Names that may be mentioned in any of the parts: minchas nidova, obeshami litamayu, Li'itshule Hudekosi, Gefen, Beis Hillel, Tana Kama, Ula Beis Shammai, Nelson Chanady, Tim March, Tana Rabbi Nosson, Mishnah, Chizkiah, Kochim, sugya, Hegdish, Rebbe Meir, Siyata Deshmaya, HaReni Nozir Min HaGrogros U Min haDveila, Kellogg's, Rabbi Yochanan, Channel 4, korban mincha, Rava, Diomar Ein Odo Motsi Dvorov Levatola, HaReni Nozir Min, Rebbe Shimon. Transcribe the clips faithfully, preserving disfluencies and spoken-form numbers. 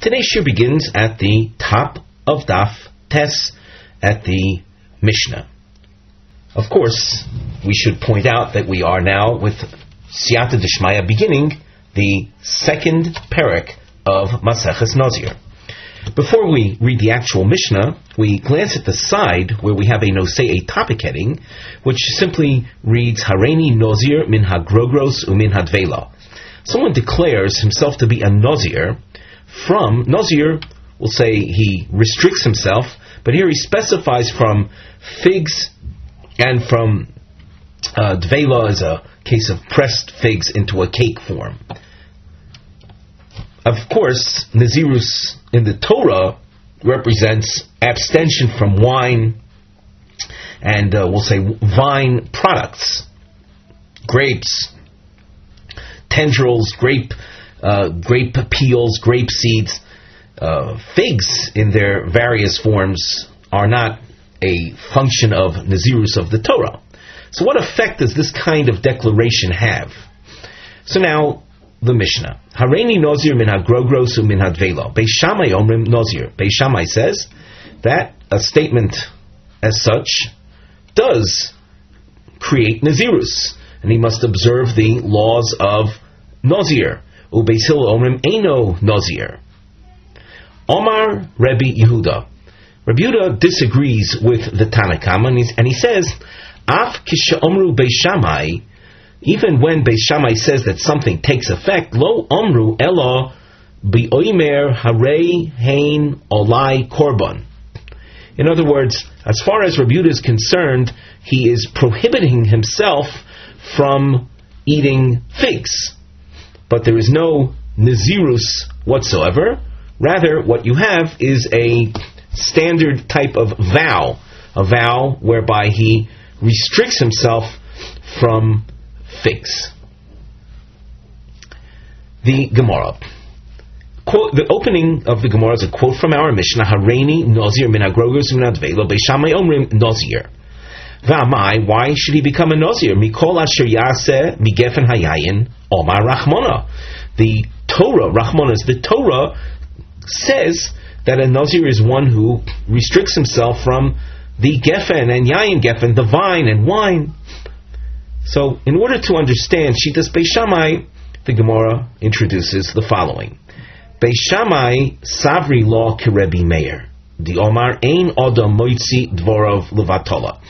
Today's shiur begins at the top of Daf Tes at the Mishnah. Of course, we should point out that we are now with Siyata Deshmaya beginning the second perek of Masechta Nazir. Before we read the actual Mishnah, we glance at the side where we have a nosei, a topic heading, which simply reads HaReni Nozir Min HaGrogros U Min haDveila. Someone declares himself to be a Nazir from, Nazir will say he restricts himself, but here he specifies from figs and from uh, dvela is a case of pressed figs into a cake form. Of course, Nazirus in the Torah represents abstention from wine and uh, we'll say vine products, grapes, tendrils, grape uh, grape peels, grape seeds, uh, figs in their various forms are not a function of Nazirus of the Torah. So what effect does this kind of declaration have? So now, the Mishnah. HaReni Nozir Min HaGrogros U Min haDveila. Beis Shammai Omrim Nozir. Beis Shammai says that a statement as such does create Nazirus, and he must observe the laws of Nozir. U Beis Hillel Omrim Eino Nozir. Omar Rabbi Yehuda. Rabbi Yehuda disagrees with the Tana Kama, and, and he says, Af Kisha Omru Beis Shammai, even when Beis Shammai says that something takes effect, Lo Omru Ella B'Oimer Harei Hain Olai Korban. In other words, as far as Rabbi Yehuda is concerned, he is prohibiting himself from eating figs. But there is no Nazirus whatsoever. Rather, what you have is a standard type of vow, a vow whereby he restricts himself from figs. The Gemara. Quote, the opening of the Gemara is a quote from our Mishnah, HaReni Nozir Min HaGrogros Min haDveila Beis Shammai Omrim Nozir. V'amai, why should he become a Nozir? Mikol asher yaseh migefen hayayin Omar Rachmona. The Torah, Rachmona is the Torah, says that a Nazir is one who restricts himself from the Gefen and Yayin Gefen, the vine and wine. So, in order to understand Shitas Beshamai, the Gemara introduces the following. Beis Shammai Savri Law Ki Rebbe Meir. Diomar Ein Odo Motsi Dvorov Levatola.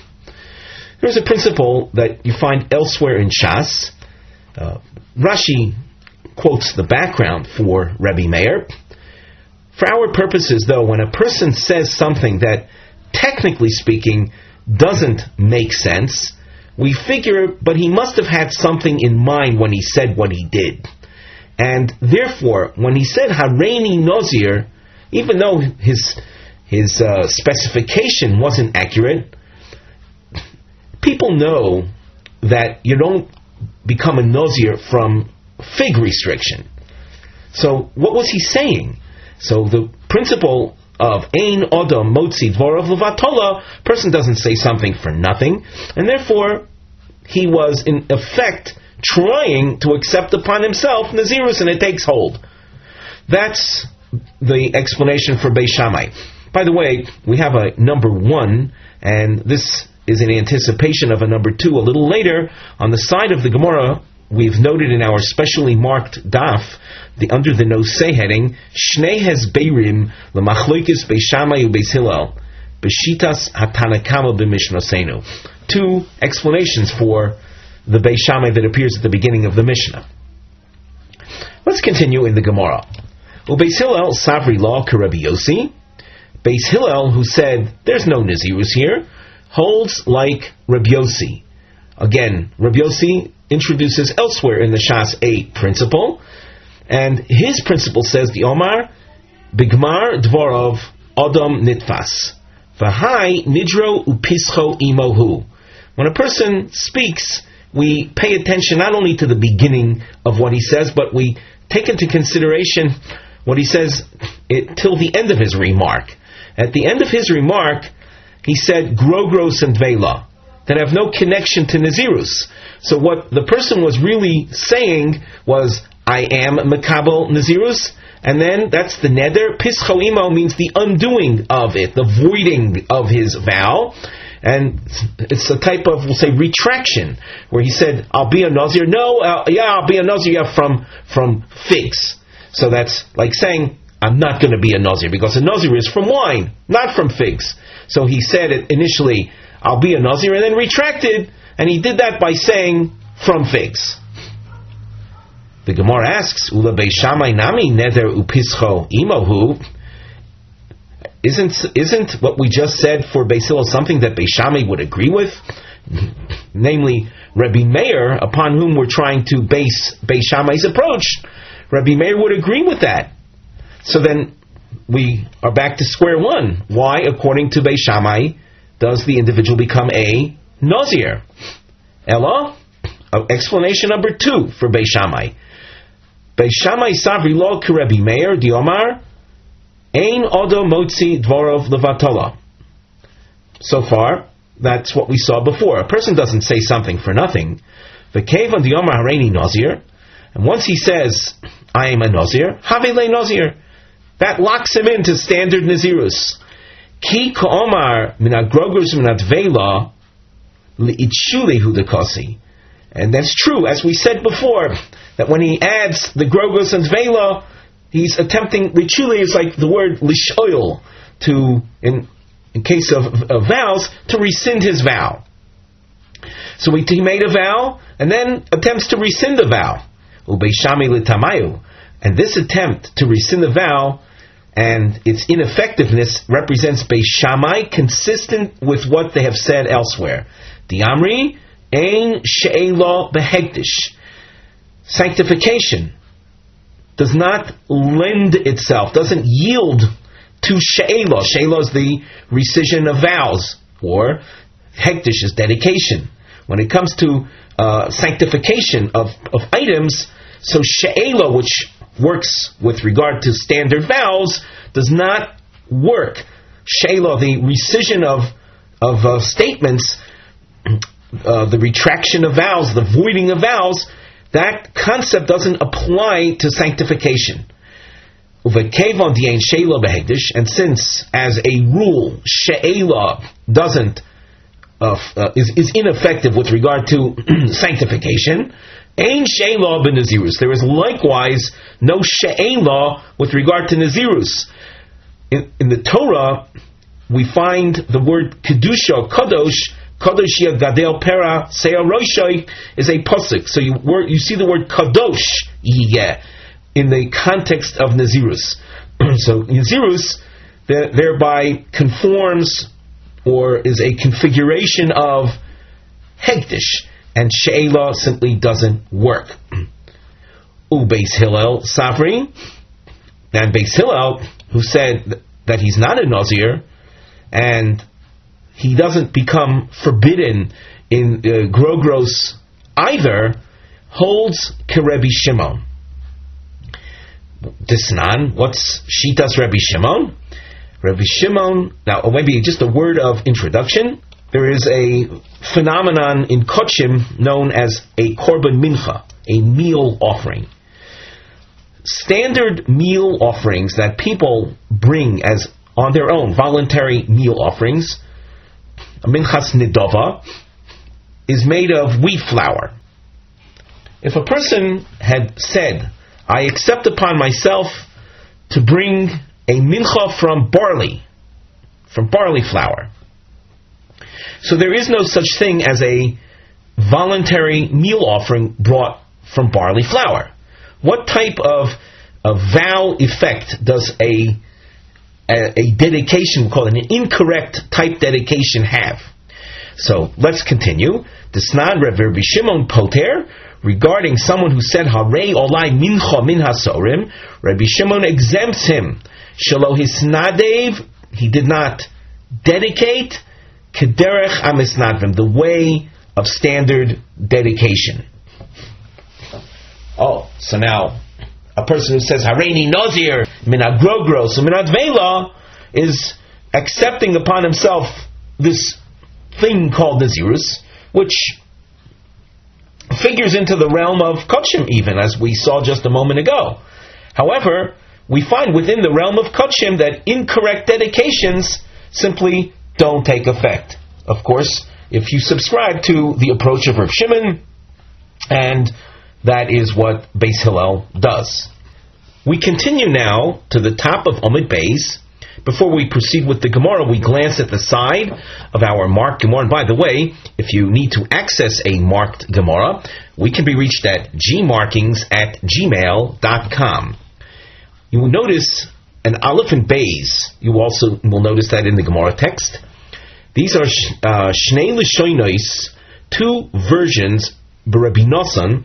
There's a principle that you find elsewhere in Shas. Uh, Rashi quotes the background for Rebbe Meir. For our purposes, though, when a person says something that, technically speaking, doesn't make sense, we figure, but he must have had something in mind when he said what he did. And therefore, when he said HaReni Nozir, even though his, his uh, specification wasn't accurate, people know that you don't become a Nozir from fig restriction. So what was he saying? So the principle of Ein Oda Moitsi Dvorov Levatola, person doesn't say something for nothing, and therefore he was in effect trying to accept upon himself Nazirus, and it takes hold. That's the explanation for Beis Shammai. By the way, we have a number one, and this is in anticipation of a number two a little later. On the side of the Gemara, we've noted in our specially marked daf, the under the nosei heading, Shnei Hezbeirim L'Machloikis Beis Shammai U'Beis Hillel B'Shitas HaTana Kama B'Mishnosenu. Two explanations for the Beis Shammai that appears at the beginning of the Mishnah. Let's continue in the Gemara. U'Beis Hillel Savri Law Ki Rabbi Yosi. Beis Hillel, who said there's no Nazirus here, holds like Rabbi Yosi. Again, Rabbi Yosi introduces elsewhere in the Shas a principle, and his principle says the Omar Bigmar dvorov Odom nitfas v'hai nidro upischo imohu. When a person speaks, we pay attention not only to the beginning of what he says, but we take into consideration what he says it, till the end of his remark. At the end of his remark, he said grogros and vela that have no connection to Nazirus. So what the person was really saying was, I am Makabal Nazirus, And then that's the neder. Pischo imo means the undoing of it, the voiding of his vow. And it's a type of, we'll say, retraction, where he said, I'll be a Nazir. No, uh, yeah, I'll be a Nazir from, from figs. So that's like saying, I'm not going to be a Nazir, because a Nazir is from wine, not from figs. So he said it initially, I'll be a Nazir, and then retracted, and he did that by saying, from figs. The Gemara asks, Ula Beis Shammai nami neder upischo imohu. Isn't isn't what we just said for Beis Hillel something that Beis Shammai would agree with? Namely, Rebbe Meir, upon whom we're trying to base Beis Shammai's approach, Rebbe Meir would agree with that. So then we are back to square one. Why, according to Beis Shammai, does the individual become a Nazir? Ella? Explanation number two for Beis Shammai. Beis Shammai savri lo ki Rebbe Meir Diomar Ein Odo Motsi Dvorov Levatola. So far, that's what we saw before. A person doesn't say something for nothing. V'kevan Diomar Ha'reni Nozir. And once he says, I am a Nazir, Ha'vei nazir, that locks him into standard Nazirus. Ki Komar minat Grogros Minat Vela Li'itshule Hudekosi. And that's true, as we said before, that when he adds the Grogros and Vela, he's attempting, ritually is like the word lishoil, to, in, in case of, of vows, to rescind his vow. So he, he made a vow, and then attempts to rescind the vow. Obeshami litamayu. And this attempt to rescind the vow, and its ineffectiveness, represents Beis Shammai, consistent with what they have said elsewhere. Diamri, ein she'ela behegdish. Sanctification does not lend itself, doesn't yield to she'ela. She'ela is the rescission of vows, or hektish is dedication. When it comes to uh, sanctification of, of items, so she'ela, which works with regard to standard vows, does not work. She'ela, the rescission of, of uh, statements, uh, the retraction of vows, the voiding of vows, that concept doesn't apply to sanctification. And since, as a rule, she'ela doesn't uh, uh, is, is ineffective with regard to sanctification, ain she'ela b'nazirus. There is likewise no she'ela with regard to nazirus. In, in the Torah, we find the word kedusha, kadosh. Kadosh Gadel Pera Seah Roshai is a pasuk. So you, word, you see the word kadosh yeh in the context of Nazirus. So Nazirus there, thereby conforms or is a configuration of Hegdish, and She'ela simply doesn't work. U Beis Hillel Savri, and Beis Hillel, who said that he's not a Nazir, and he doesn't become forbidden in uh, Grogros either, holds ke Rebbe Shimon. Disnan, what's Shitas Rebbe Shimon? Rebbe Shimon, now maybe just a word of introduction. There is a phenomenon in Kochim known as a korban mincha, a meal offering. Standard meal offerings that people bring as on their own, voluntary meal offerings, a minchas nidova, is made of wheat flour. If a person had said, I accept upon myself to bring a mincha from barley, from barley flour. So there is no such thing as a voluntary meal offering brought from barley flour. What type of a vow effect does a a dedication, we call it an incorrect type dedication, have? So let's continue. Disnan Rebbe Shimon Poter, regarding someone who said Harei Olai Mincha Min Hasorim, Rebbe Shimon exempts him. Shelo Hisnadev, he did not dedicate Kederech Amisnadvim, the way of standard dedication. Oh, so now a person who says HaReni Nozir Min HaGrogros U Min haDveila is accepting upon himself this thing called Nazirus, which figures into the realm of Kochim even, as we saw just a moment ago. However, we find within the realm of Kodshim that incorrect dedications simply don't take effect. Of course, if you subscribe to the approach of Reb Shimon, and that is what Beis Hillel does. We continue now to the top of Omid Beis. Before we proceed with the Gemara, we glance at the side of our marked Gemara. And by the way, if you need to access a marked Gemara, we can be reached at gmarkings at gmail dot com. You will notice an Aleph and Beis. You also will notice that in the Gemara text. These are uh, Shnei Lishonos, two versions, Rabbi Nosson,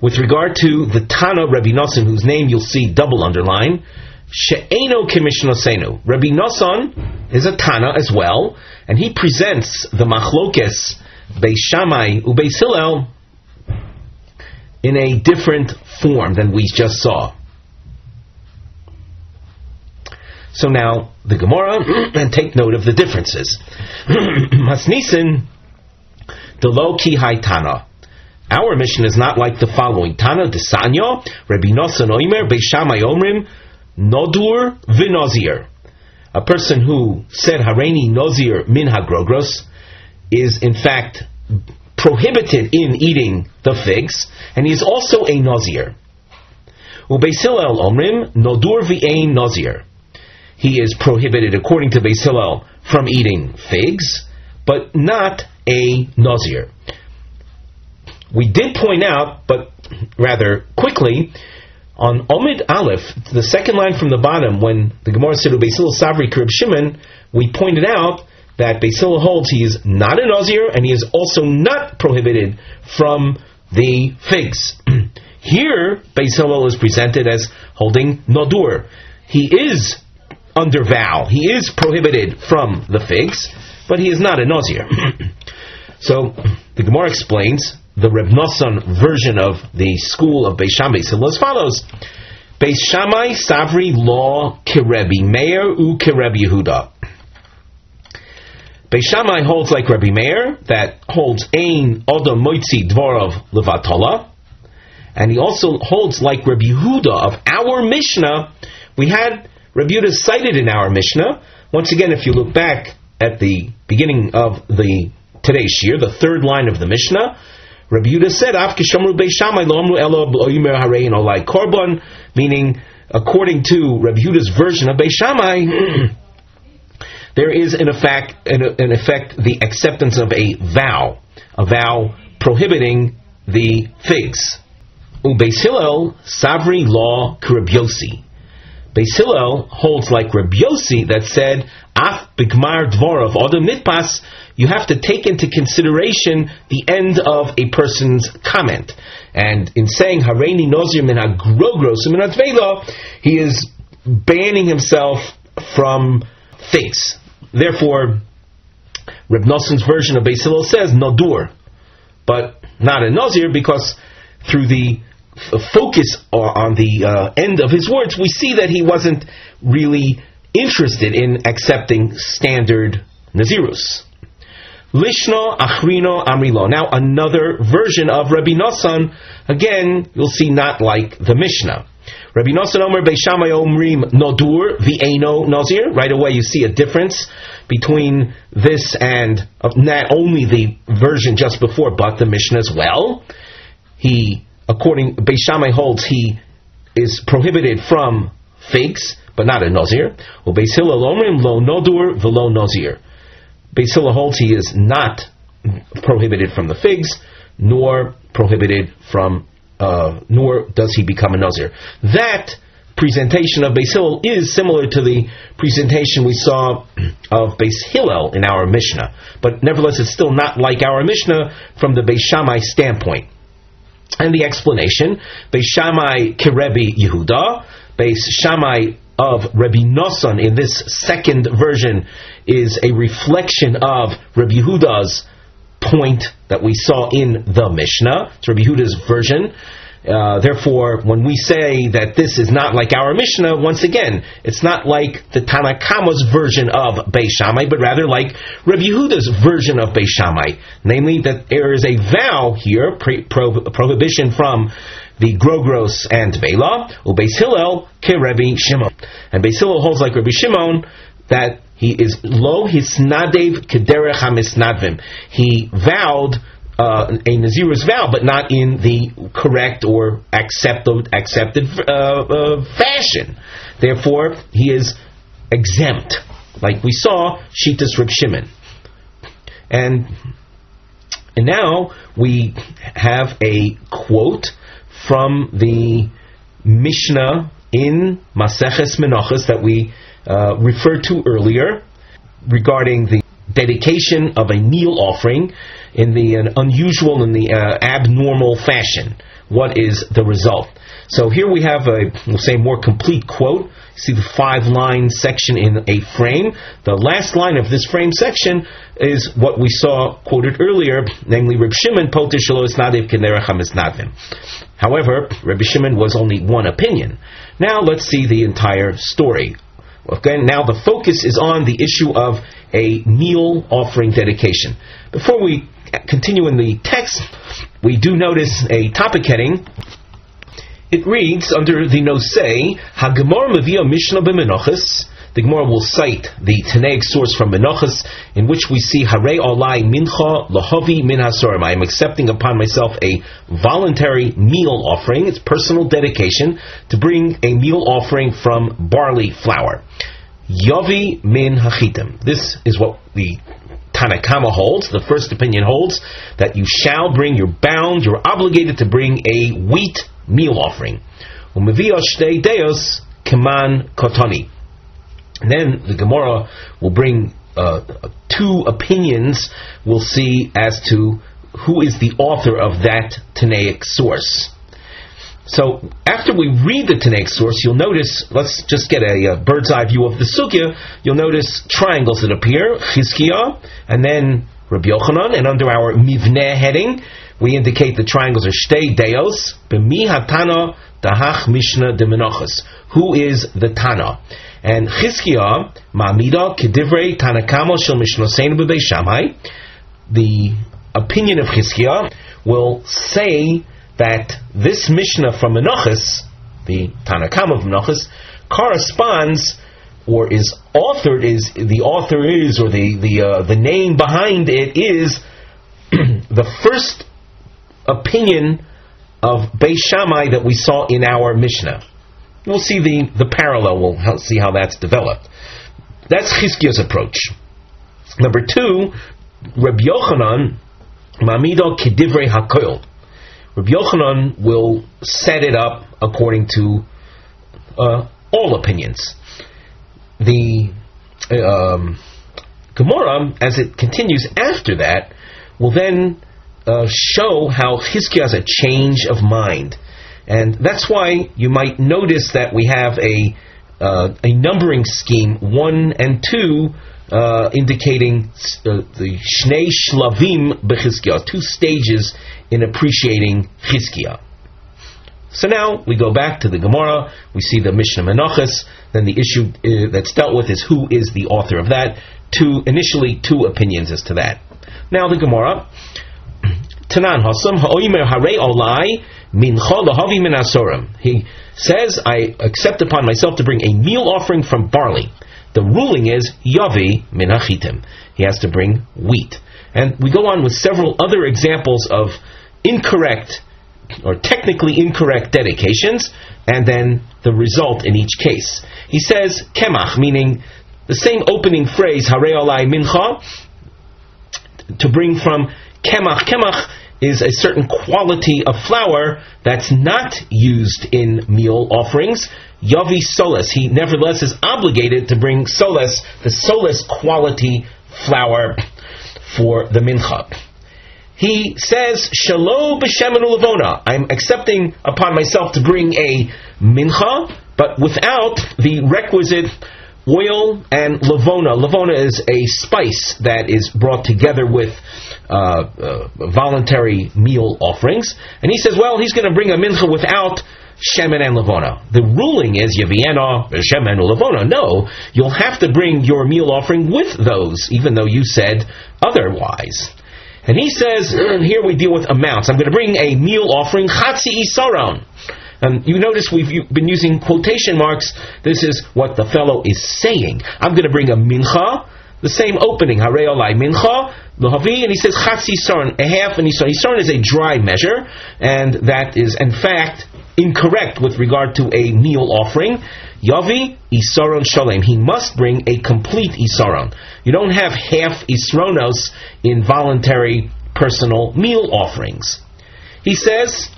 with regard to the Tana Rabbi Nosson, whose name you'll see double underline, She'eno K'mishnosenu. Rabbi Nosson is a Tana as well, and he presents the Machlokes, Beis Shammai, Ubeis Hillel, in a different form than we just saw. So now, the Gemara, and take note of the differences. Masnisen, Delo Ki Hai Tana. Our mission is not like the following. Tana Desanyo, Rabbi Nosson Oimer, Beis Shammai Omrim, Nodur V'Nozir. A person who said HaReni Nozir Min HaGrogros is in fact prohibited in eating the figs, and he is also a Nozir. Ubeis Hillel Omrim, Nodur V'Ein Nozir. He is prohibited, according to Beis Hillel, from eating figs, but not a Nazir. We did point out, but rather quickly, on Omid Aleph, the second line from the bottom, when the Gemara said, Beis Hillel Savri Kerib Shimon, we pointed out that Beis Hillel holds he is not a Nazir, and he is also not prohibited from the figs. Here, Beis Hillel is presented as holding Nodur. He is under vow. He is prohibited from the figs, but he is not a Nazir. So, the Gemara explains the Reb Nosson version of the school of Beis Shammai as follows. Beis Shammai Savri Law Kirebi Meir U Kirebi Yehuda. Beis Shammai holds like Rebbe Meir, that holds Ein Oda Moitsi Dvorov Levatola, and he also holds like Rebbe Yehuda of our Mishnah. We had Rebbe Yehuda cited in our Mishnah. Once again, if you look back at the beginning of the today's shir, the third line of the Mishnah, Rebbe Yehuda said, "Af kishomru Beis Shammai lo amru elo oimer harein olai korban," meaning, according to Rebbe Yehuda's version of Beis Shammai, there is in effect, in effect, the acceptance of a vow, a vow prohibiting the figs. Ubeis Hillel Savri Law Kereb Yosi. Beis Hillel holds like Rebbe Yosi that said, Af Bigmar dvorov Odom nitfas, you have to take into consideration the end of a person's comment. And in saying HaReni Nozir Min HaGrogros U Min haDveila, he is banning himself from figs. Therefore, Reb Nosson's version of Beis Hillel says Nodur, but not a Nazir, because through the focus on the uh, end of his words, we see that he wasn't really interested in accepting standard Nazirus. Lishno Achrino Amrilo. Now another version of Rabbi Nosson. Again, you'll see not like the Mishnah. Rabbi Nosson Omer Beis Shammai Omrim Nodur V'Eino Nazir. Right away you see a difference between this and not only the version just before, but the Mishnah as well. He, according, Beis Shammai holds he is prohibited from figs, but not a Nazir. Ubeis Hillel Omrim Lo Nodur V'Lo Nazir. Beis Hillel holds he is not prohibited from the figs, nor prohibited from, uh, nor does he become a Nazir. That presentation of Beis Hillel is similar to the presentation we saw of Beis Hillel in our Mishnah, but nevertheless it's still not like our Mishnah from the Beis Shammai standpoint. And the explanation, Beis Shammai Kirebi Yehuda, Beis Shammai of Rabbi Nosson in this second version is a reflection of Rabbi Yehuda's point that we saw in the Mishnah. It's Rabbi Yehuda's version. Uh, therefore, when we say that this is not like our Mishnah, once again, it's not like the Tana Kama's version of Beis Shammai, but rather like Rabbi Yehuda's version of Beis Shammai. Namely, that there is a vow here, pre- pro- prohibition from the Grogros and Vela, or Beis Hillel, ke Rebbe Shimon. And Beis Hillel holds like Rebbe Shimon, that he is lo hisnadev kederech hamisnadvim. He vowed Uh, a Nazirus vow, but not in the correct or accept, accepted uh, uh, fashion. Therefore, he is exempt, like we saw Shitas Reb Shimon. And and now we have a quote from the Mishnah in Maseches Menachos that we uh, referred to earlier regarding the dedication of a meal offering in the an unusual and the uh, abnormal fashion. What is the result? So here we have a, we'll say, more complete quote. You see the five-line section in a frame. The last line of this frame section is what we saw quoted earlier, namely, Reb Shimon, Poter Shelo Hisnadev Kederach HaMisnadvim. However, Reb Shimon was only one opinion. Now let's see the entire story. Okay, now the focus is on the issue of a meal offering dedication. Before we continue in the text, we do notice a topic heading. It reads under the Nosei, HaGemara Mevia Mishnah B'Menachos. The Gemara will cite the Tanaic source from Menachos, in which we see Harei Olai Mincha Lahavi Min HaSorim. I am accepting upon myself a voluntary meal offering. It's personal dedication to bring a meal offering from barley flour. Yavi Min HaChitim. This is what the Tana Kama holds. The first opinion holds that you shall bring, you're bound, you're obligated to bring a wheat meal offering. Umevi Ashtei Deos Keman Kotoni. And then the Gemara will bring uh, two opinions, we'll see, as to who is the author of that Tanaic source. So, after we read the Tanaic source, you'll notice, let's just get a, a bird's eye view of the Sugya, you'll notice triangles that appear, Chizkiah, and then Rabbi Yochanan, and under our Mivneh heading, we indicate the triangles are Shtei Deos, B'mi HaTana Dahach Mishnah de Menachos. Who is the Tana? And Chizkiah, Ma'amida, Kedivrei, Tanakamo, Shel Mishnoseinu B'Beis Shammai. The opinion of Chizkiah will say that this Mishnah from Menachos, the Tanakamo of Menachos, corresponds or is authored, is the author is, or the, the, uh, the name behind it is the first opinion of Beis Shammai that we saw in our Mishnah. We'll see the, the parallel. We'll see how that's developed. That's Chizkiah's approach. Number two, Rabbi Yochanan, Mamido Kedivrei HaKoil. Rabbi Yochanan will set it up according to uh, all opinions. The um, Gemara, as it continues after that, will then uh, show how Chizkiah has a change of mind. And that's why you might notice that we have a uh, a numbering scheme, one and two, uh, indicating uh, the Shnei Shlavim b'Chizkiah, two stages in appreciating Chizkiah. So now we go back to the Gemara, we see the Mishnah Menachos, then the issue uh, that's dealt with is who is the author of that. Two, initially two opinions as to that. Now the Gemara, Tanan Hasam Ha'oimer Harei Olai Mincha Lahavi Min HaSorim. He says, I accept upon myself to bring a meal offering from barley. The ruling is Yavi Min HaChitim. He has to bring wheat. And we go on with several other examples of incorrect or technically incorrect dedications, and then the result in each case. He says Kemach, meaning the same opening phrase Harei Olai Mincha, to bring from Kemach. Kemach is a certain quality of flour that's not used in meal offerings. Yavi soles. He nevertheless is obligated to bring soles, the soles quality flour for the mincha. He says, Shelo b'shemenu levona. I'm accepting upon myself to bring a mincha, but without the requisite oil and lavona. Lavona is a spice that is brought together with uh, uh, voluntary meal offerings. And he says, well, he's going to bring a mincha without shemen and lavona. The ruling is, Yeviena, shemen and lavona. No, you'll have to bring your meal offering with those, even though you said otherwise. And he says, and here we deal with amounts. I'm going to bring a meal offering, chatzi isaron. And you notice we've been using quotation marks. This is what the fellow is saying. I'm going to bring a mincha, the same opening, harei olai mincha, lahavi, and he says chatzi isaron, a half an isaron. Isaron is a dry measure, and that is, in fact, incorrect with regard to a meal offering. Yavi isaron shalem. He must bring a complete isaron. You don't have half isaronos in voluntary personal meal offerings. He says,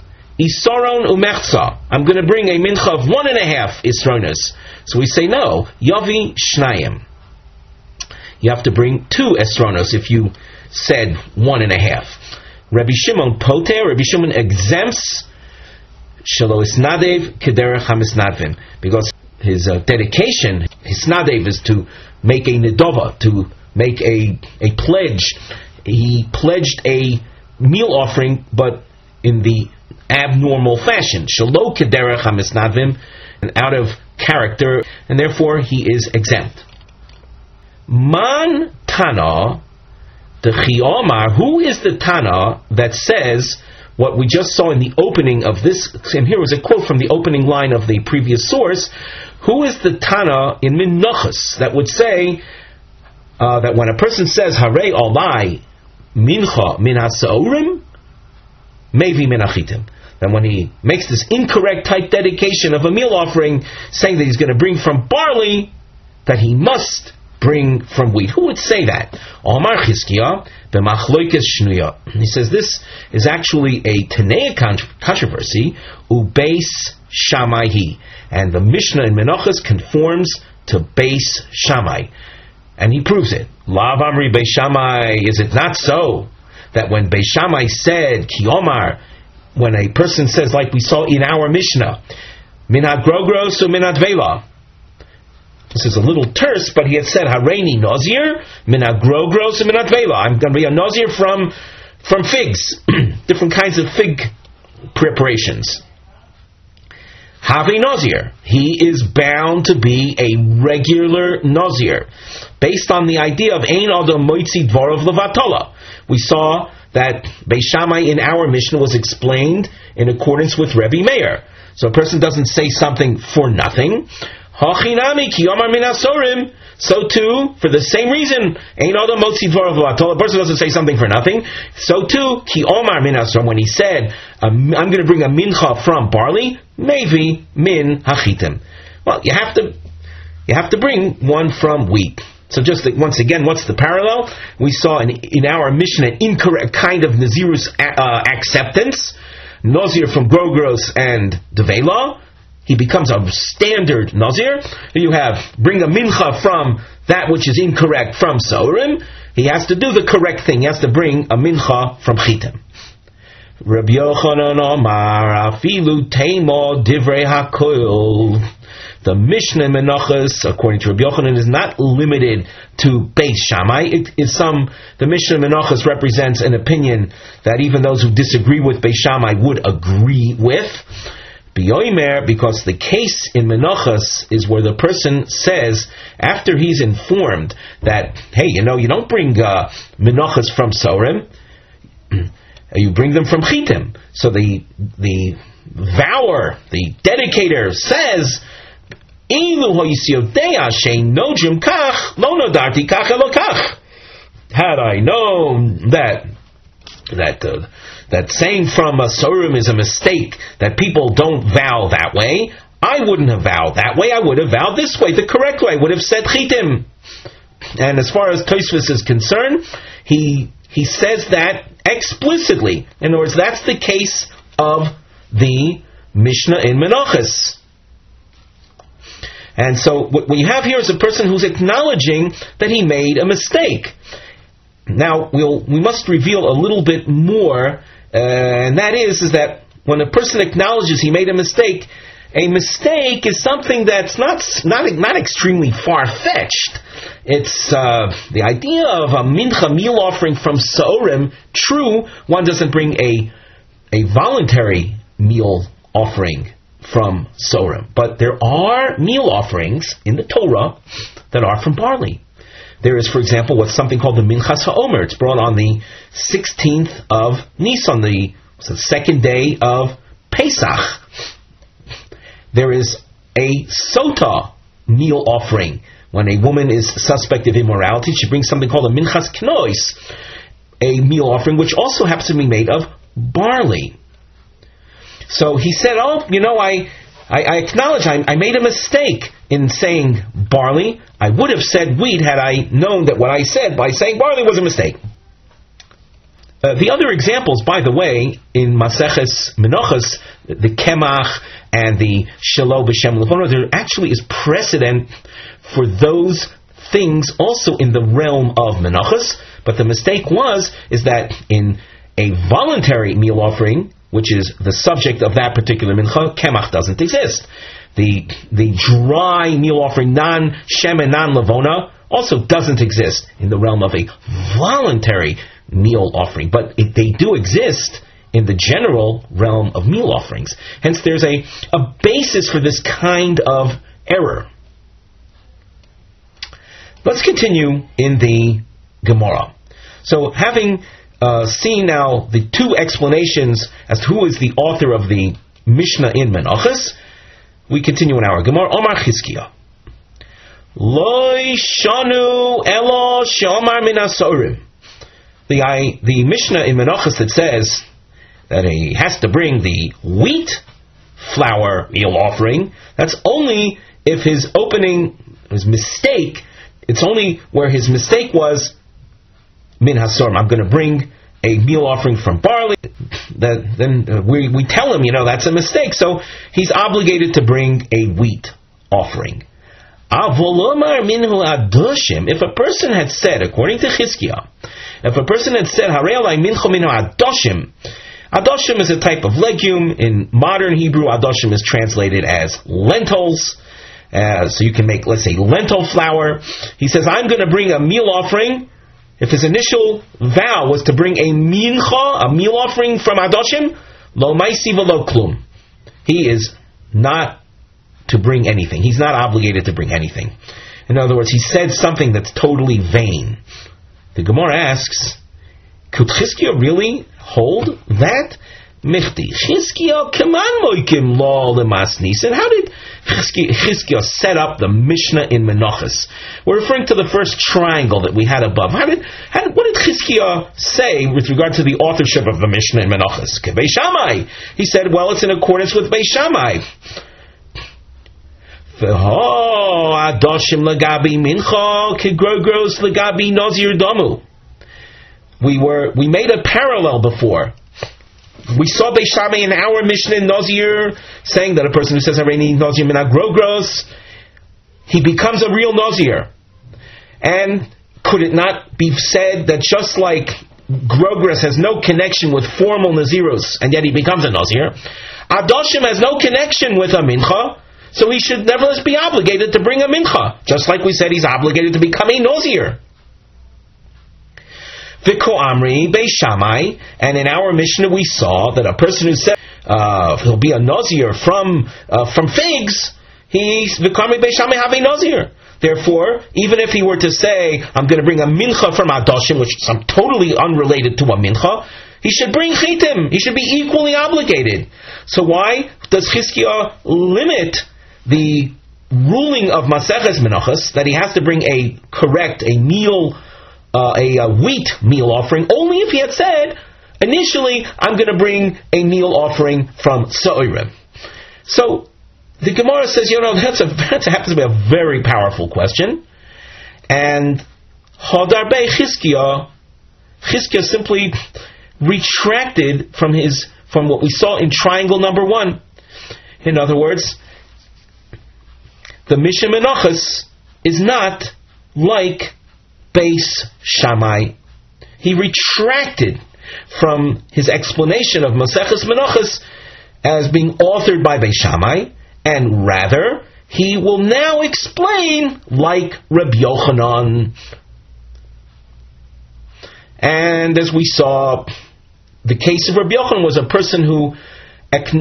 isaron umechza. I'm going to bring a mincha of one and a half isaronos. So we say no. Yavi shnayim. You have to bring two isaronos if you said one and a half. Rebbe Shimon poter. Rebbe Shimon exempts. Shelo isnadev kederech hamisnadvim, because his uh, dedication, his snadev, is to make a nedova, to make a a pledge. He pledged a meal offering, but in the abnormal fashion. Shelo kederech hamisnadvim, and out of character, and therefore he is exempt. Man Tana, the Chiomar, who is the Tana that says what we just saw in the opening of this, and here was a quote from the opening line of the previous source, who is the Tana in Minchas that would say uh, that when a person says, Harei Olai Mincha Min HaSa'urim, Mevi Min HaChitim, then when he makes this incorrect type dedication of a meal offering, saying that he's going to bring from barley, that he must bring from wheat. Who would say that? Omar Chizkiah b'machloikes shnuya. He says this is actually a Tanea controversy. Ubeis Shammai, and the Mishnah in Menachos conforms to Beis Shammai, and he proves it. Lav Amri Beis Shammai, is it not so that when Beis Shammai said Ki Omar, when a person says, like we saw in our Mishnah, Min HaGrogros U Min haDveila. This is a little terse, but he had said, "Ha'reni Nazir Min HaGrogros U Min haDveila." I'm going to be a Nazir from from figs, different kinds of fig preparations. Ha'vei nazir. He is bound to be a regular Nazir, based on the idea of Ein Oda Moitsi Dvorov Levatola. We saw that Beis Shammai in our Mishnah was explained in accordance with Rebbe Meir. So a person doesn't say something for nothing. Hachinami ki yomar min asorim. So too, for the same reason, Ein Oda Moitsi Dvorov Levatola, a person doesn't say something for nothing. So too, ki omar min asorim, when he said, I'm going to bring a mincha from barley, mevi min hachitim. Well, you have to, you have to bring one from wheat. So just like, once again, what's the parallel? We saw in, in our Mishnah an incorrect kind of Nazirus a, uh, acceptance. Nazir from Grogros and Devela. He becomes a standard Nazir. You have, bring a mincha from that which is incorrect from Saurim. He has to do the correct thing. He has to bring a mincha from Chitim. Rabbi Yochanan Omar, afilu teimo divrei hakoil. The Mishnah Menachos, according to Rabbi Yochanan, is not limited to Beis Shammai. It is some, the Mishnah Menachos represents an opinion that even those who disagree with Beis Shammai would agree with. Bioimer, because the case in Menachos is where the person says, after he's informed that, hey, you know, you don't bring uh, Menachos from Sorim, you bring them from Chitim. So the the vower, the dedicator, says, had I known that that uh, that saying from a Sorim is a mistake, that people don't vow that way, I wouldn't have vowed that way. I would have vowed this way, the correct way. I would have said Chitim. And as far as Tosfos is concerned, he he says that explicitly. In other words, that's the case of the Mishnah in Menachos. And so what we have here is a person who's acknowledging that he made a mistake. Now, we'll, we must reveal a little bit more, uh, and that is, is that when a person acknowledges he made a mistake, a mistake is something that's not not, not extremely far-fetched. It's uh, the idea of a mincha meal offering from Sorim. True, one doesn't bring a a voluntary meal offering from Sorim, but there are meal offerings in the Torah that are from barley. There is, for example, what's something called the Minchas HaOmer. It's brought on the sixteenth of Nisan, the, the second day of Pesach. There is a Sota meal offering. When a woman is suspect of immorality, she brings something called a Minchas Knois, a meal offering, which also happens to be made of barley. So he said, oh, you know, I... I, I acknowledge I, I made a mistake in saying barley. I would have said wheat had I known that what I said by saying barley was a mistake. Uh, the other examples, by the way, in Maseches Menachos, the Kemach and the Shiloh B'Shem Lefonah, there actually is precedent for those things also in the realm of Menachos. But the mistake was is that in a voluntary meal offering, which is the subject of that particular mincha, kemach doesn't exist. The the dry meal offering, non-shemen, non-levona, also doesn't exist in the realm of a voluntary meal offering. But it, they do exist in the general realm of meal offerings. Hence, there's a, a basis for this kind of error. Let's continue in the Gemara. So, having... Uh, see now the two explanations as to who is the author of the Mishnah in Menachos. We continue in our Gemara. Omar Chizkiah. Loi shanu elo sheomar minasorim. The I, the Mishnah in Menachos that says that he has to bring the wheat flour meal offering, that's only if his opening, his mistake, it's only where his mistake was min hasorim. I'm going to bring a meal offering from barley. That, then we, we tell him, you know, that's a mistake. So he's obligated to bring a wheat offering. If a person had said, according to Chizkiah, if a person had said, adoshim is a type of legume. In modern Hebrew, adoshim is translated as lentils. Uh, so you can make, let's say, lentil flour. He says, I'm going to bring a meal offering. If his initial vow was to bring a mincha, a meal offering from adoshim, lo maisi v'lo klum, he is not to bring anything. He's not obligated to bring anything. In other words, he said something that's totally vain. The Gemara asks, could Chizkiah really hold that? Michti Chizkiah keman moikim lo lemasnis. And how did Chizkiah set up the Mishnah in Menachos? We're referring to the first triangle that we had above. How did, how did, what did Chizkiah say with regard to the authorship of the Mishnah in Menachos? Beis Shammai. He said, well, it's in accordance with Beis Shammai. V'ho adoshim l'gabi mincha k'grogros l'gabi nozir domu. We were we made a parallel before. We saw Beis Shammai in our Mishnah in Nazir saying that a person who says HaReni Nozir Min HaGrogros, he becomes a real Nazir. And could it not be said that just like Grogros has no connection with formal Nazirus, and yet he becomes a Nazir, Adoshim has no connection with a Mincha, so he should nevertheless be obligated to bring a Mincha, just like we said he's obligated to become a Nazir. V'ko Amri Beis Shammai, and in our Mishnah we saw that a person who said uh, he'll be a Nazir from uh, from figs, he's V'ko Amri Beis Shammai Ha'vei nazir. Therefore, even if he were to say, I'm going to bring a mincha from adoshim, which is totally unrelated to a mincha, he should bring chitim. He should be equally obligated. So why does Chizkiah limit the ruling of Maseches Menachos that he has to bring a correct, a meal Uh, a, a wheat meal offering, only if he had said, initially, I'm going to bring a meal offering from So'irim? So, the Gemara says, you know, that's a, that happens to be a very powerful question. And Hodarbe Chizkiah, Chizkiah simply retracted from his from what we saw in triangle number one. In other words, the Mishnah Menachos is not like Beis Shammai. He retracted from his explanation of Maseches Menachos as being authored by Beis Shammai, and rather, he will now explain like Rabbi Yochanan. And as we saw, the case of Rabbi Yochanan was a person who,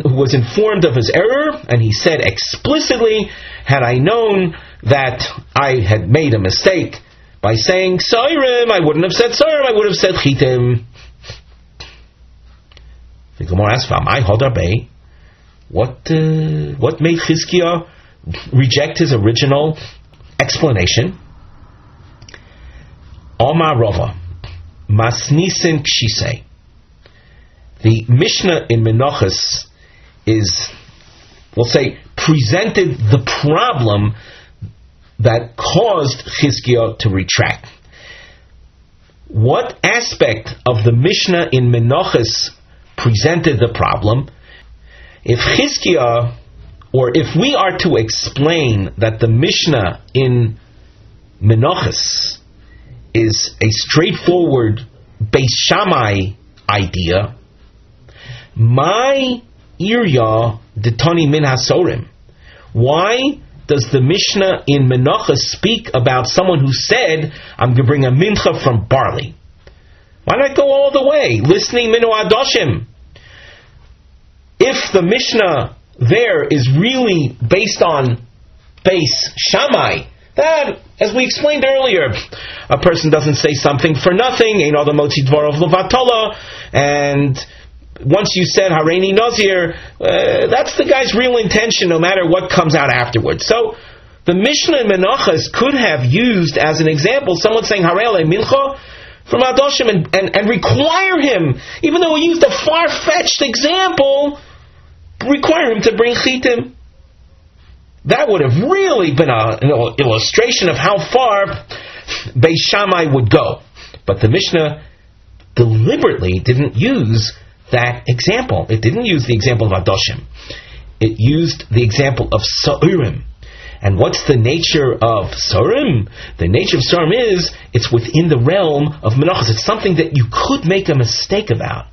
who was informed of his error, and he said explicitly, had I known that I had made a mistake by saying Sairim, I wouldn't have said Sairim, I would have said Chitim. The Gemara asks, "Am I Hodar Bey? What uh, what made Chizkiah reject his original explanation?" Omar Rava, Masnisin Kshise. The Mishnah in Menachos is, we'll say, presented the problem that caused Chizkiah to retract. What aspect of the Mishnah in Menachos presented the problem? If Chizkiah, or if we are to explain that the Mishnah in Menachos is a straightforward Beis Shammai idea, my irya detani min hasorim. Why does the Mishnah in Menachos speak about someone who said, "I'm going to bring a mincha from barley"? Why not go all the way? Listening minu adoshim. If the Mishnah there is really based on Beis Shammai, that, as we explained earlier, a person doesn't say something for nothing, Ein Oda Moitsi Dvorov Levatola, and once you said HaReni Nazir, uh, that's the guy's real intention, no matter what comes out afterwards. So the Mishnah in Menachos could have used as an example someone saying Harele Mincha from Adoshim, and, and, and require him, even though he used a far-fetched example, require him to bring Chitim. That would have really been a, an illustration of how far Beis Shammai would go. But the Mishnah deliberately didn't use that example. It didn't use the example of Adoshim. It used the example of Sa'urim. And what's the nature of Sa'urim? The nature of Sa'urim is, it's within the realm of Menachos. It's something that you could make a mistake about.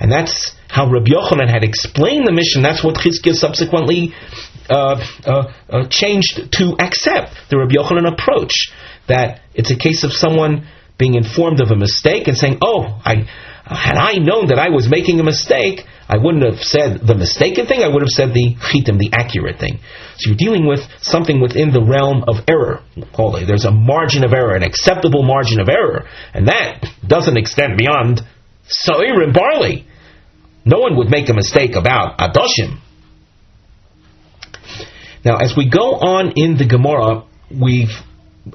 And that's how Rabbi Yochanan had explained the Mishnah. That's what Chizkiah subsequently uh, uh, uh, changed to accept, the Rabbi Yochanan approach. That it's a case of someone being informed of a mistake and saying, oh, I... had I known that I was making a mistake, I wouldn't have said the mistaken thing, I would have said the chitim, the accurate thing. So you're dealing with something within the realm of error. There's a margin of error, an acceptable margin of error, and that doesn't extend beyond sa'ir and barley. No one would make a mistake about adoshim. Now, as we go on in the Gemara, we've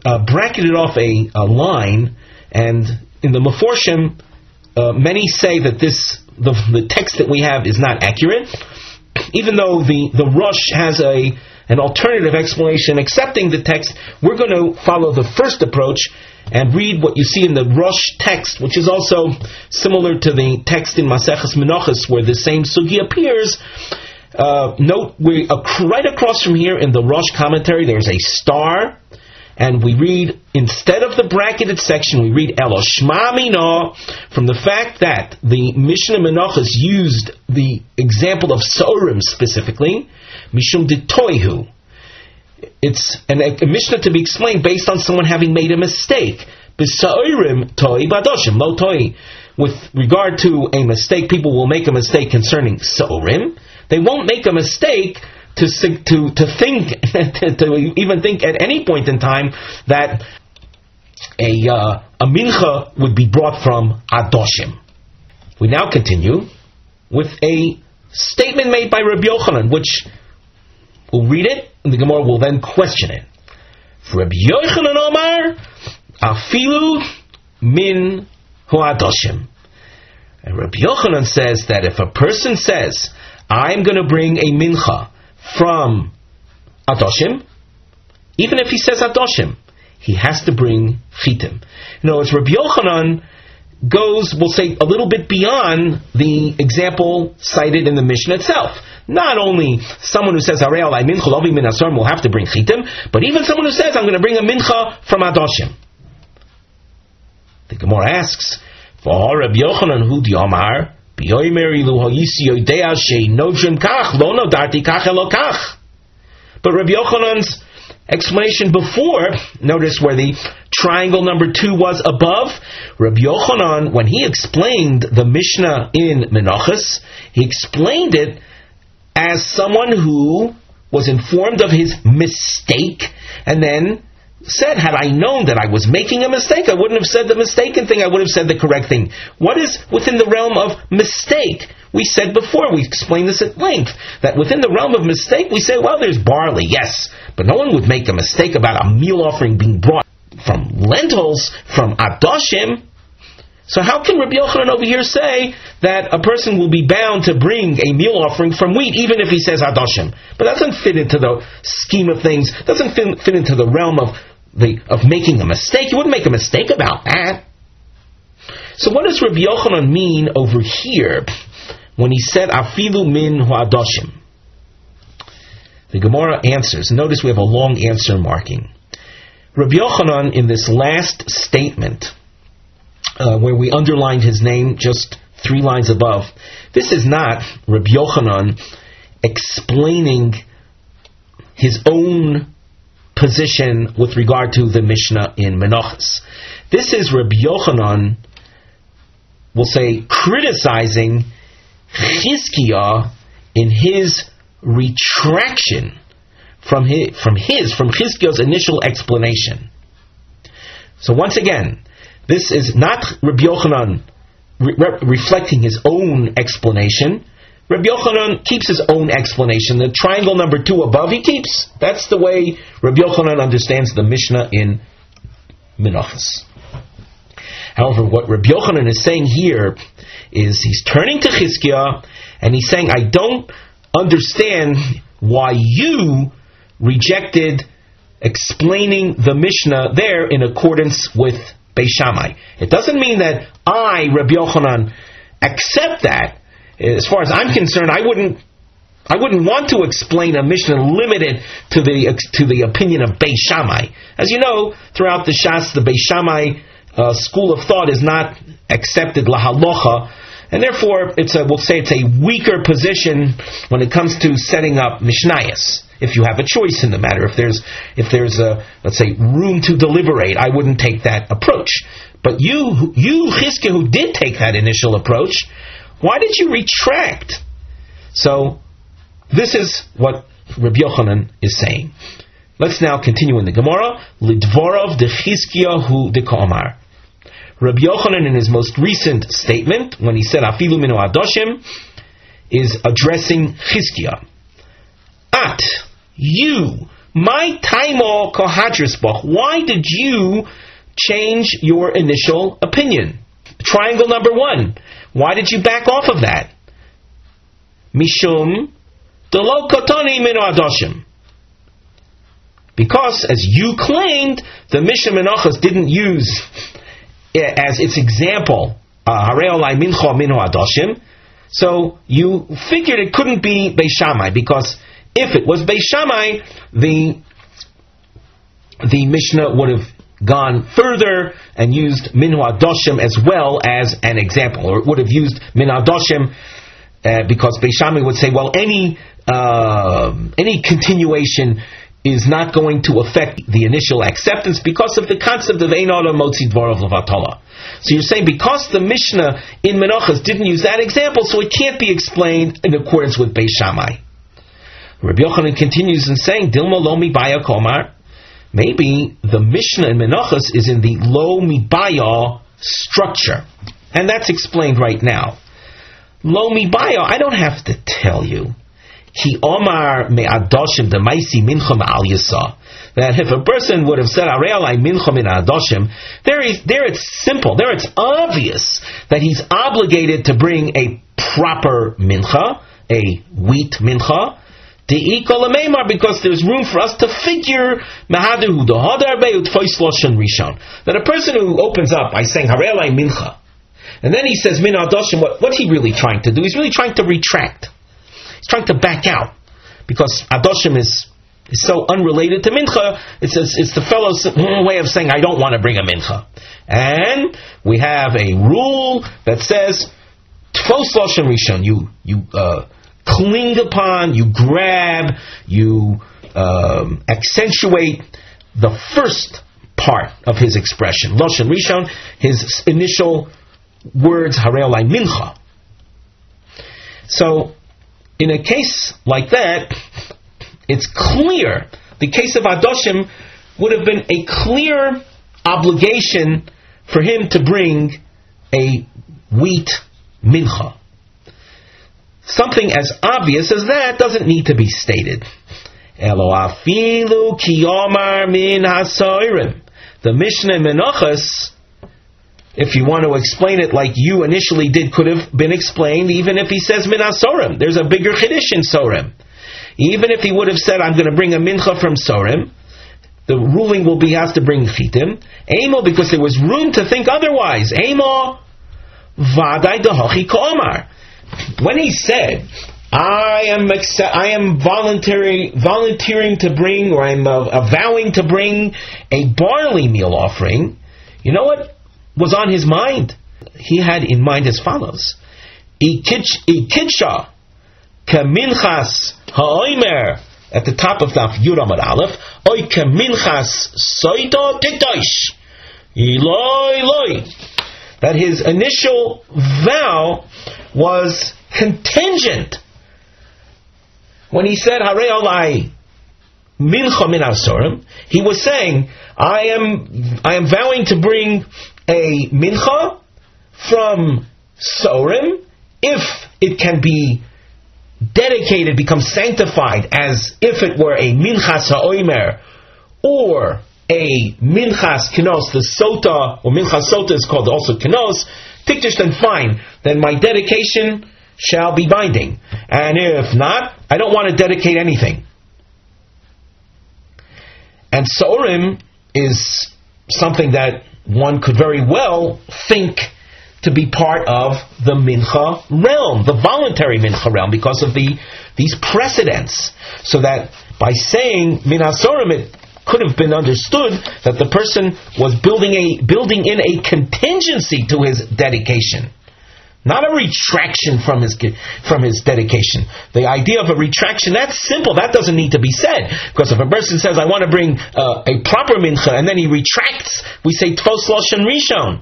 uh, bracketed off a, a line, and in the Meforshim, Uh, many say that this the, the text that we have is not accurate, even though the, the Rosh has a an alternative explanation accepting the text. We're going to follow the first approach and read what you see in the Rosh text, which is also similar to the text in Maseches Menachos where the same sugi appears. Uh, note, we uh, right across from here in the Rosh commentary there's a star, and we read, instead of the bracketed section, we read Elo Shma Mina, from the fact that the Mishnah Menachos used the example of Sa'urim specifically, Mishum Ditoihu. It's an, a Mishnah to be explained based on someone having made a mistake. B'Sa'urim Toi Badoshim, Lo Toi. With regard to a mistake, people will make a mistake concerning Sa'urim. They won't make a mistake To, to, to think, to, to even think at any point in time that a, uh, a mincha would be brought from Adoshim. We now continue with a statement made by Rabbi Yochanan, which we'll read it, and the Gemara will then question it. For Rabbi Yochanan Omar, afilu min hu Adoshim. And Rabbi Yochanan says that if a person says, I'm going to bring a mincha from Adoshim, even if he says Adoshim, he has to bring Chitim. In other words, Rabbi Yochanan goes, we'll say, a little bit beyond the example cited in the Mishnah itself. Not only someone who says, Harei alai mincha lo avi min hasorim, will have to bring Chitim, but even someone who says, I'm going to bring a mincha from Adoshim. The Gemara asks, for Rabbi Yochanan hu diomar, but Rabbi Yochanan's explanation before, notice where the triangle number two was above, Rabbi Yochanan, when he explained the Mishnah in Menachos, he explained it as someone who was informed of his mistake and then said, had I known that I was making a mistake, I wouldn't have said the mistaken thing, I would have said the correct thing. What is within the realm of mistake? We said before, we explained this at length, that within the realm of mistake, we say, well, there's barley, yes, but no one would make a mistake about a meal offering being brought from lentils, from adoshim. So how can Rabbi Yochanan over here say that a person will be bound to bring a meal offering from wheat, even if he says adoshim? But that doesn't fit into the scheme of things, doesn't fit, fit into the realm of the of making a mistake. You wouldn't make a mistake about that. So what does Rabbi Yochanan mean over here when he said afilu min ha'adoshim? The Gemara answers. Notice we have a long answer marking. Rabbi Yochanan, in this last statement, Uh, where we underlined his name just three lines above, this is not Rabbi Yochanan explaining his own position with regard to the Mishnah in Menachos. This is Rabbi Yochanan, we'll say, criticizing Chizkiah in his retraction from his, from his, from Chizkiah's initial explanation. So once again, this is not Rabbi Yochanan re- re- reflecting his own explanation. Rabbi Yochanan keeps his own explanation. The triangle number two above he keeps. That's the way Rabbi Yochanan understands the Mishnah in Menachos. However, what Rabbi Yochanan is saying here is he's turning to Chizkiah and he's saying, I don't understand why you rejected explaining the Mishnah there in accordance with Beis Shammai. It doesn't mean that I, Rabbi Yochanan, accept that. As far as I'm concerned, I wouldn't, I wouldn't want to explain a Mishnah limited to the to the opinion of Beis Shammai. As you know, throughout the Shas, the Beis Shammai uh, school of thought is not accepted lahalocha, and therefore it's a, we'll say it's a weaker position when it comes to setting up Mishnayos. If you have a choice in the matter, if there's if there's a, let's say, room to deliberate, I wouldn't take that approach. But you, you Chizkiah, who did take that initial approach, why did you retract? So this is what Rabbi Yochanan is saying. Let's now continue in the Gemara. Lidvorov de Chizkiah hu de Komar. Rabbi Yochanan, in his most recent statement, when he said afilu minu adoshim, is addressing Chizkiah. At you, my taimo kohadrisbach, why did you change your initial opinion? Triangle number one. Why did you back off of that? Mishum delo katoni min adoshim. Because, as you claimed, the Mishnah Menachos didn't use as its example harei olai mincha min adoshim. So you figured it couldn't be Beis Shammai, because if it was Beis Shammai, the, the Mishnah would have gone further and used Min HaAdoshim as well as an example, or it would have used Min HaAdoshim uh, because Beis Shammai would say, well, any uh, any continuation is not going to affect the initial acceptance because of the concept of Ein Oda Moitsi Dvorov Levatola. So you're saying because the Mishnah in Menachos didn't use that example, so it can't be explained in accordance with Beis Shammai. Rabbi Yochanan continues in saying, Dilma lo mibaya komar. Maybe the Mishnah in Menachos is in the lo mibaya structure. And that's explained right now. Lo mibaya, I don't have to tell you. Ki omar me'adoshim demaisi mincha me'al yisa. That if a person would have said, Arei alai mincha min adoshim, there, is, there it's simple, there it's obvious that he's obligated to bring a proper mincha, a wheat mincha, because there's room for us to figure that a person who opens up by saying Harei alai mincha, and then he says min adoshim, what, what's he really trying to do? He's really trying to retract. He's trying to back out, because adoshim is, is so unrelated to mincha. It's it's, it's the fellow's way of saying I don't want to bring a mincha. And we have a rule that says tfos loshem rishon. You you. Uh, Cling upon, you grab, you um, accentuate the first part of his expression. Loshen Rishon, his initial words, Harei Olai Mincha. So, in a case like that, it's clear, the case of Adoshim would have been a clear obligation for him to bring a wheat mincha. Something as obvious as that doesn't need to be stated. Elo afilu ki yomar min hasoirim. The Mishnah Menachos, if you want to explain it like you initially did, could have been explained even if he says min hasorim. There's a bigger chiddush in Sorim. Even if he would have said, I'm going to bring a mincha from Sorim, the ruling will be he has to bring chitim. Amo, because there was room to think otherwise. Amo, vadai dehochi k'omar. When he said, I am accept, I am volunteering, volunteering to bring, or I'm uh, avowing to bring a barley meal offering, you know what was on his mind? He had in mind as follows. Ikitsha keminchas ha'oimer, at the top of Daf Yud Amud Aleph, oy keminchas soito tiktosh, iloi loi. That his initial vow was contingent. When he said, Hare Olai Mincha Min HaSorim, he was saying, I am I am vowing to bring a mincha from Sorim, if it can be dedicated, become sanctified, as if it were a minchas ha'oimer, or a minchas kinos, the sota, or minchas sota is called also kinos, tiktish, then fine, then my dedication shall be binding. And if not, I don't want to dedicate anything. And Sorim is something that one could very well think to be part of the mincha realm, the voluntary mincha realm, because of the these precedents. So that by saying min hasorim, it could have been understood that the person was building a building in a contingency to his dedication, not a retraction from his from his dedication. The idea of a retraction, that's simple. That doesn't need to be said, because if a person says, "I want to bring uh, a proper mincha," and then he retracts, we say tfos loshen rishon.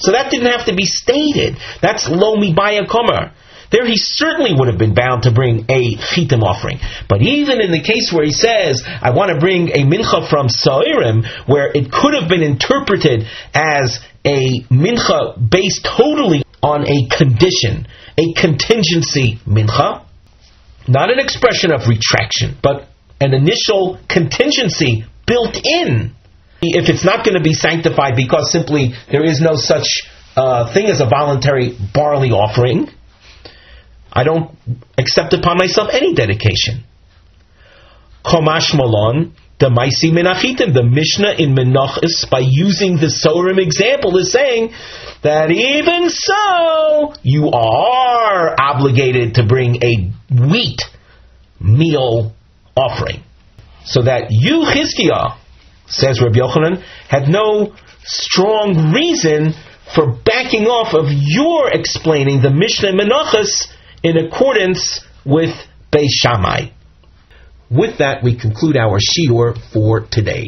So that didn't have to be stated. That's lo mibaya komer. There he certainly would have been bound to bring a chitim offering. But even in the case where he says, I want to bring a mincha from Soirim, where it could have been interpreted as a mincha based totally on a condition, a contingency mincha, not an expression of retraction, but an initial contingency built in. If it's not going to be sanctified because simply there is no such uh, thing as a voluntary barley offering, I don't accept upon myself any dedication. Komash Malon, the Maisi Menachitim, the Mishnah in Menachos, by using the Sorim example, is saying that even so, you are obligated to bring a wheat meal offering. So that you, Chizkiah, says Rabbi Yochanan, had no strong reason for backing off of your explaining the Mishnah Menachos in accordance with Beis Shammai. With that, we conclude our shiur for today.